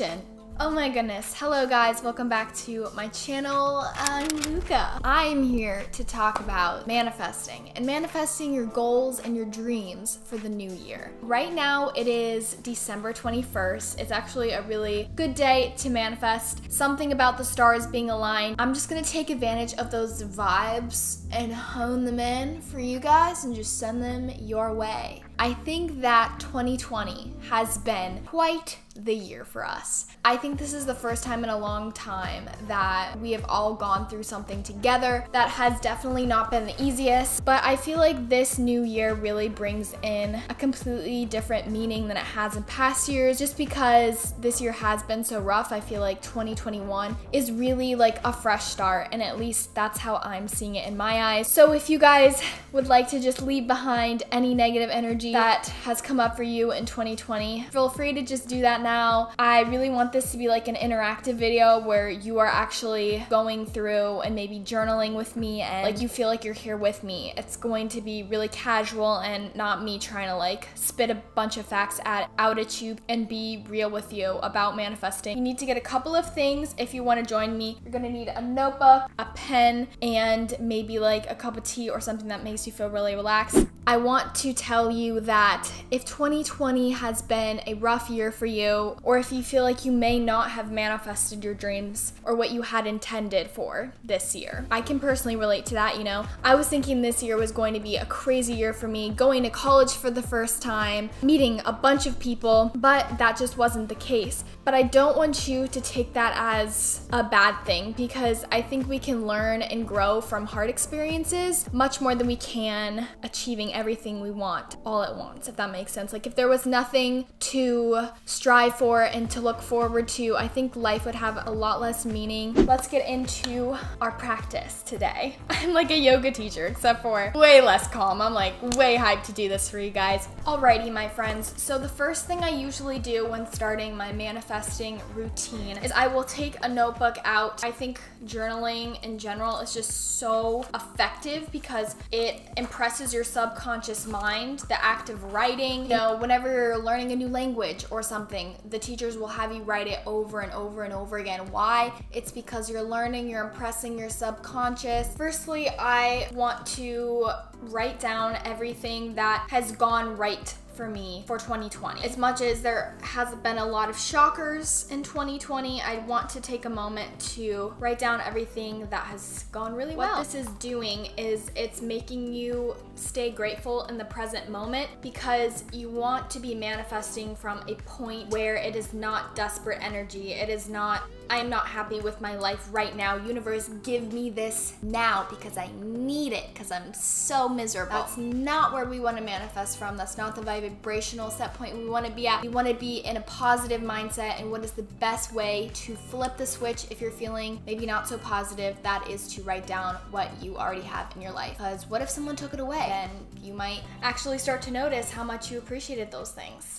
attraction. Oh my goodness. Hello guys, welcome back to my channel. I'm Luca. I'm here to talk about manifesting and manifesting your goals and your dreams for the new year. Right now it is December 21st. It's actually a really good day to manifest something about the stars being aligned. I'm just gonna take advantage of those vibes and hone them in for you guys and just send them your way. I think that 2020 has been quite the year for us. I think this is the first time in a long time that we have all gone through something together that has definitely not been the easiest, but I feel like this new year really brings in a completely different meaning than it has in past years, just because this year has been so rough. I feel like 2021 is really like a fresh start, and at least that's how I'm seeing it in my eyes. So if you guys would like to just leave behind any negative energy that has come up for you in 2020, feel free to just do that now. I really want this to be like an interactive video where you are actually going through and maybe journaling with me and like you feel like you're here with me. It's going to be really casual and not me trying to like spit a bunch of facts out at you and be real with you about manifesting. You need to get a couple of things if you want to join me. You're going to need a notebook, a pen, and maybe like a cup of tea or something that makes you feel really relaxed. I want to tell you that if 2020 has been a rough year for you, or if you feel like you may not have manifested your dreams or what you had intended for this year, I can personally relate to that, you know. I was thinking this year was going to be a crazy year for me, going to college for the first time, meeting a bunch of people, but that just wasn't the case. But I don't want you to take that as a bad thing, because I think we can learn and grow from hard experiences much more than we can achieving everything we want all at once, if that makes sense. Like if there was nothing to strive for and to look forward to, I think life would have a lot less meaning. Let's get into our practice today. I'm like a yoga teacher, except for way less calm. I'm like way hyped to do this for you guys. Alrighty, my friends. So the first thing I usually do when starting my manifesting routine is I will take a notebook out. I think journaling in general is just so effective because it impresses your subconscious mind, the act of writing. You know, whenever you're learning a new language or something, the teachers will have you write it over and over and over again. Why? It's because you're learning, you're impressing your subconscious. Firstly, I want to write down everything that has gone right for me for 2020. As much as there has been a lot of shockers in 2020, I want to take a moment to write down everything that has gone really well. What this is doing is it's making you stay grateful in the present moment, because you want to be manifesting from a point where it is not desperate energy. It is not, I am not happy with my life right now. Universe, give me this now because I need it, because I'm so miserable. That's not where we want to manifest from. That's not the vibrational set point we want to be at. We want to be in a positive mindset, and what is the best way to flip the switch if you're feeling maybe not so positive? That is to write down what you already have in your life. Because what if someone took it away? Then you might actually start to notice how much you appreciated those things.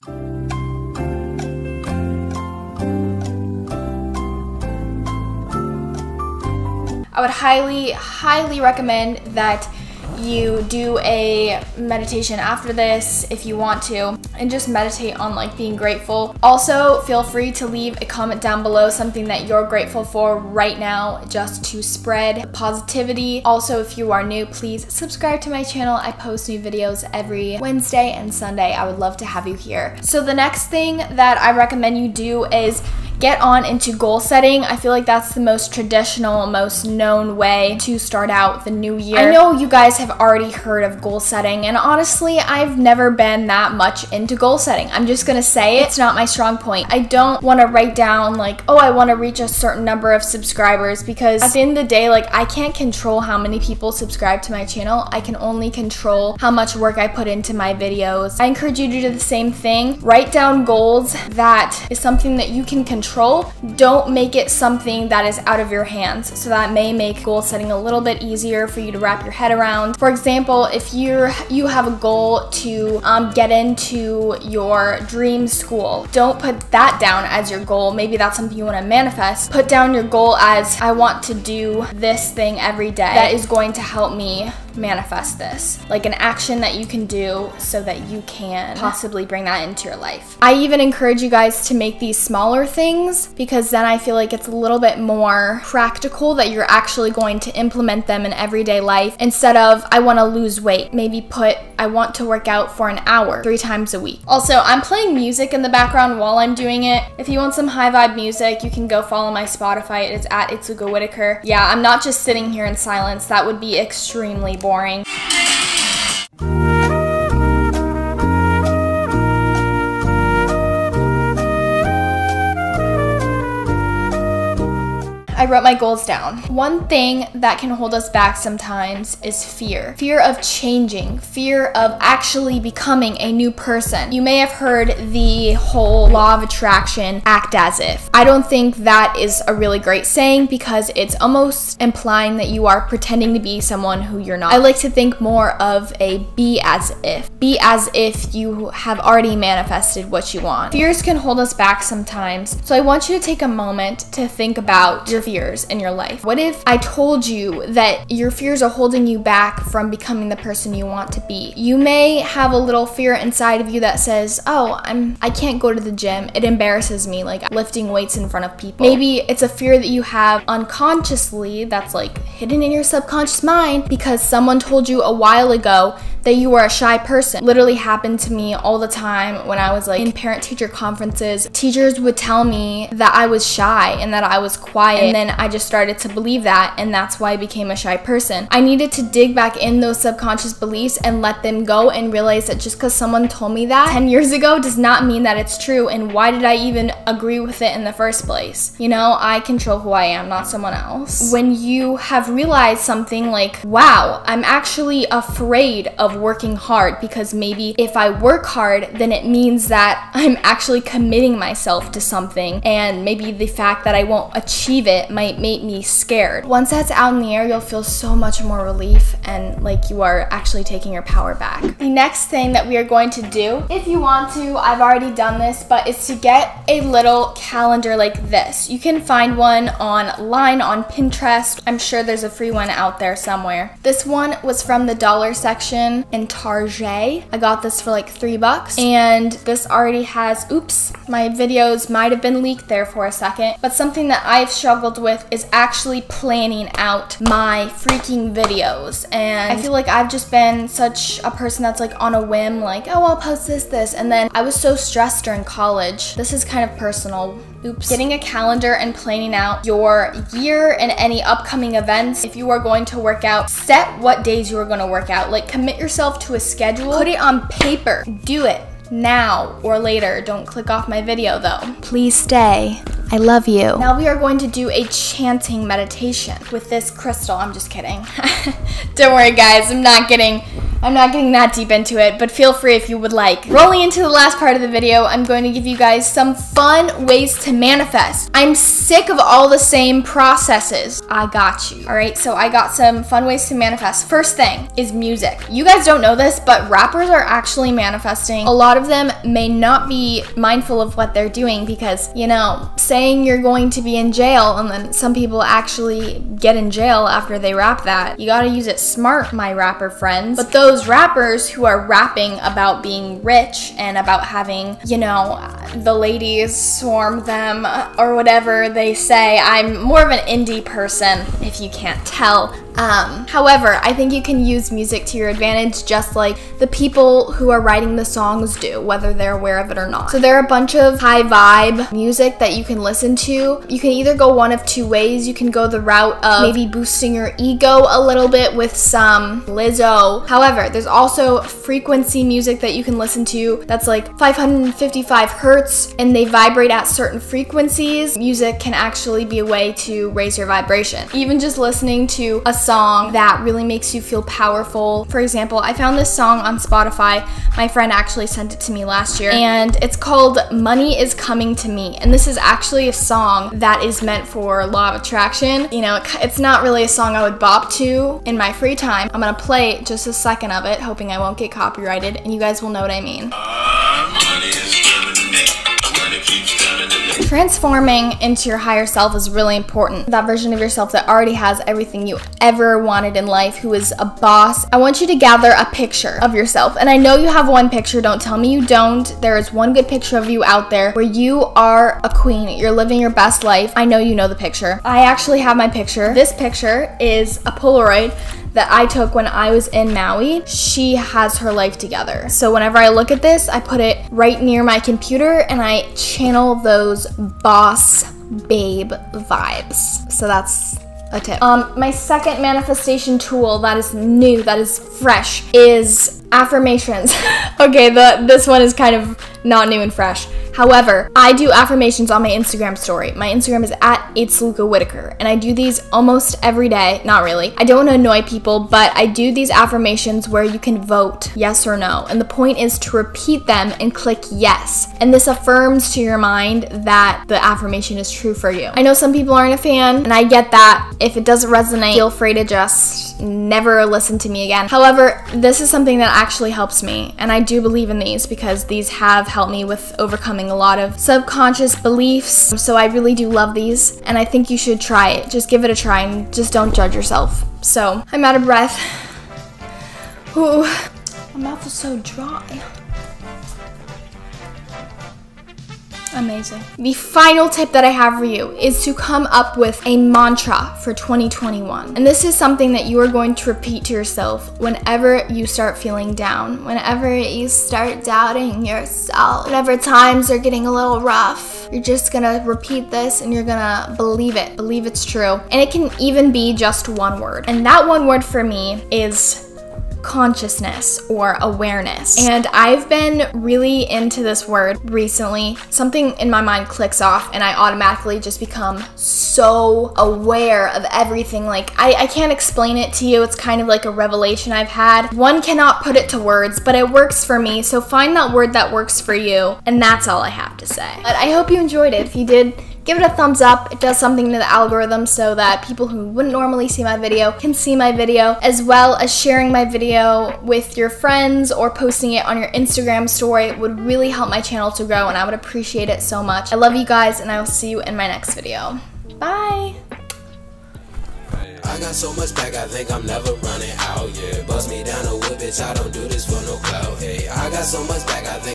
I would highly, highly recommend that you do a meditation after this if you want to, and just meditate on like being grateful. Also, feel free to leave a comment down below something that you're grateful for right now, just to spread positivity. Also, if you are new, please subscribe to my channel. I post new videos every Wednesday and Sunday. I would love to have you here. So the next thing that I recommend you do is get on into goal setting. I feel like that's the most traditional, most known way to start out the new year. I know you guys have already heard of goal setting, and honestly, I've never been that much into goal setting. I'm just gonna say it's not my strong point. I don't wanna write down like, oh, I wanna reach a certain number of subscribers, because at the end of the day, like I can't control how many people subscribe to my channel. I can only control how much work I put into my videos. I encourage you to do the same thing. Write down goals. That is something that you can control. Don't make it something that is out of your hands. So that may make goal setting a little bit easier for you to wrap your head around. For example, if you have a goal to get into your dream school, don't put that down as your goal. Maybe that's something you want to manifest. Put down your goal as, I want to do this thing every day that is going to help me manifest this. Like an action that you can do so that you can possibly bring that into your life. I even encourage you guys to make these smaller things things, because then I feel like it's a little bit more practical that you're actually going to implement them in everyday life, instead of I want to lose weight. Maybe put I want to work out for an hour 3 times a week. Also, I'm playing music in the background while I'm doing it. If you want some high vibe music, you can go follow my Spotify. It is at It's Luca Whitaker. Yeah, I'm not just sitting here in silence. That would be extremely boring. I wrote my goals down. One thing that can hold us back sometimes is fear. Fear of changing, fear of actually becoming a new person. You may have heard the whole law of attraction, act as if. I don't think that is a really great saying, because it's almost implying that you are pretending to be someone who you're not. I like to think more of a be as if. Be as if you have already manifested what you want. Fears can hold us back sometimes. So I want you to take a moment to think about your fears in your life. What if I told you that your fears are holding you back from becoming the person you want to be? You may have a little fear inside of you that says, oh, I can't go to the gym. It embarrasses me, like lifting weights in front of people. Maybe it's a fear that you have unconsciously that's like hidden in your subconscious mind because someone told you a while ago that you were a shy person. Literally happened to me all the time when I was like in parent-teacher conferences. Teachers would tell me that I was shy and that I was quiet. And then I just started to believe that, and that's why I became a shy person. I needed to dig back in those subconscious beliefs and let them go, and realize that just because someone told me that 10 years ago does not mean that it's true, and why did I even agree with it in the first place? You know, I control who I am, not someone else. When you have realized something like, wow, I'm actually afraid of working hard, because maybe if I work hard, then it means that I'm actually committing myself to something, and maybe the fact that I won't achieve it might make me scared. Once that's out in the air, you'll feel so much more relief and like you are actually taking your power back. The next thing that we are going to do, if you want to, I've already done this, but it's to get a little calendar like this. You can find one online on Pinterest. I'm sure there's a free one out there somewhere. This one was from the dollar section in Target. I got this for like $3, and this already has, oops, my videos might have been leaked there for a second, but something that I've struggled with is actually planning out my freaking videos. And I feel like I've just been such a person that's like on a whim, like, oh, I'll post this, and then I was so stressed during college. This is kind of personal. Oops. Getting a calendar and planning out your year and any upcoming events. If you are going to work out, set what days you are going to work out. Like, commit yourself to a schedule. Put it on paper. Do it now or later. Don't click off my video though. Please stay. I love you. Now we are going to do a chanting meditation with this crystal. I'm just kidding. Don't worry guys, I'm not getting that deep into it, but feel free if you would like. Rolling into the last part of the video, I'm going to give you guys some fun ways to manifest. I'm sick of all the same processes. I got you. All right, so I got some fun ways to manifest. First thing is music. You guys don't know this, but rappers are actually manifesting. A lot of them may not be mindful of what they're doing because, you know, saying you're going to be in jail, and then some people actually get in jail after they rap that. You gotta use it smart, my rapper friends. But those rappers who are rapping about being rich and about having, you know, the ladies swarm them or whatever they say, I'm more of an indie person, if you can't tell. However, I think you can use music to your advantage just like the people who are writing the songs do, whether they're aware of it or not. So there are a bunch of high vibe music that you can listen to. You can either go one of two ways. You can go the route of maybe boosting your ego a little bit with some Lizzo. However, there's also frequency music that you can listen to that's like 555 hertz and they vibrate at certain frequencies. Music can actually be a way to raise your vibration. Even just listening to a song that really makes you feel powerful. For example, I found this song on Spotify. My friend actually sent it to me last year, and it's called Money Is Coming to Me. And this is actually a song that is meant for law of attraction. You know, it's not really a song I would bop to in my free time. I'm gonna play just a second of it, hoping I won't get copyrighted, and you guys will know what I mean. Money is coming to me. Money keeps coming to me. Transforming into your higher self is really important. That version of yourself that already has everything you ever wanted in life, who is a boss. I want you to gather a picture of yourself. And I know you have one picture. Don't tell me you don't. There is one good picture of you out there where you are a queen. You're living your best life. I know you know the picture. I actually have my picture. This picture is a Polaroid that I took when I was in Maui. She has her life together. So whenever I look at this, I put it right near my computer and I channel those boss babe vibes. So that's a tip. My second manifestation tool that is new, that is fresh, is affirmations. Okay, this one is kind of not new and fresh. However, I do affirmations on my Instagram story. My Instagram is at @lucawhitaker, and I do these almost every day. Not really. I don't want to annoy people, but I do these affirmations where you can vote yes or no. And the point is to repeat them and click yes. And this affirms to your mind that the affirmation is true for you. I know some people aren't a fan, and I get that. If it doesn't resonate, feel free to just never listen to me again. However, this is something that actually helps me, and I do believe in these because these have helped me with overcoming a lot of subconscious beliefs. So I really do love these, and I think you should try it. Just give it a try and just don't judge yourself. So I'm out of breath. Ooh, my mouth is so dry. Amazing. The final tip that I have for you is to come up with a mantra for 2021. And this is something that you are going to repeat to yourself whenever you start feeling down, whenever you start doubting yourself, whenever times are getting a little rough, you're just gonna repeat this and you're gonna believe it, believe it's true. And it can even be just one word. And that one word for me is consciousness or awareness. And I've been really into this word recently. Something in my mind clicks off and I automatically just become so aware of everything. Like I can't explain it to you. It's kind of like a revelation I've had. One cannot put it to words, but it works for me. So find that word that works for you. And that's all I have to say. But I hope you enjoyed it. If you did, give it a thumbs up. It does something to the algorithm so that people who wouldn't normally see my video can see my video, as well as sharing my video with your friends or posting it on your Instagram story. It would really help my channel to grow and I would appreciate it so much. I love you guys and I will see you in my next video. Bye. I got so much back, I think I'm never running out, yeah. Bust me down a whip, bitch, I don't do this for no clout, hey. I got so much back, I think